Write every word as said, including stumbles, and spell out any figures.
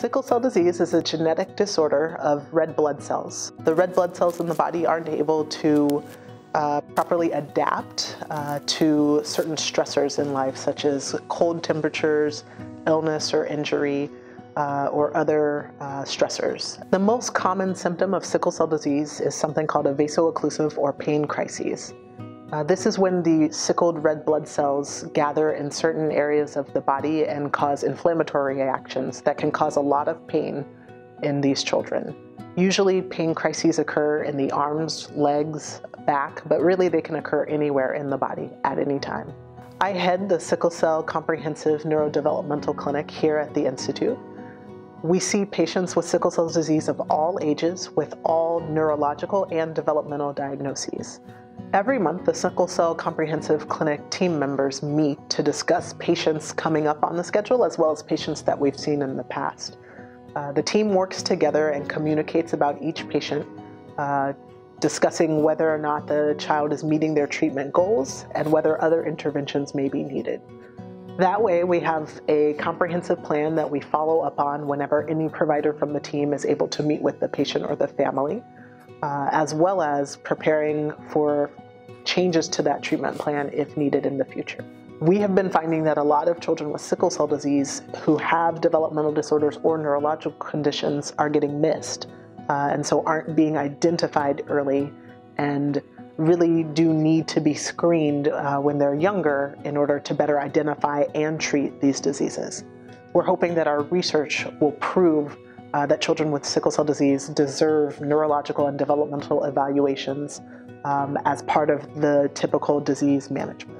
Sickle cell disease is a genetic disorder of red blood cells. The red blood cells in the body aren't able to uh, properly adapt uh, to certain stressors in life, such as cold temperatures, illness or injury, uh, or other uh, stressors. The most common symptom of sickle cell disease is something called a vaso-occlusive or pain crisis. Uh, this is when the sickled red blood cells gather in certain areas of the body and cause inflammatory reactions that can cause a lot of pain in these children. Usually pain crises occur in the arms, legs, back, but really they can occur anywhere in the body at any time. I head the Sickle Cell Comprehensive Neurodevelopmental Clinic here at the Institute. We see patients with sickle cell disease of all ages with all neurological and developmental diagnoses. Every month, the Sickle Cell Comprehensive Clinic team members meet to discuss patients coming up on the schedule as well as patients that we've seen in the past. Uh, the team works together and communicates about each patient, uh, discussing whether or not the child is meeting their treatment goals and whether other interventions may be needed. That way, we have a comprehensive plan that we follow up on whenever any provider from the team is able to meet with the patient or the family, uh, as well as preparing for changes to that treatment plan if needed in the future. We have been finding that a lot of children with sickle cell disease who have developmental disorders or neurological conditions are getting missed, uh, and so aren't being identified early and really do need to be screened uh, when they're younger in order to better identify and treat these diseases. We're hoping that our research will prove uh, that children with sickle cell disease deserve neurological and developmental evaluations um, as part of the typical disease management.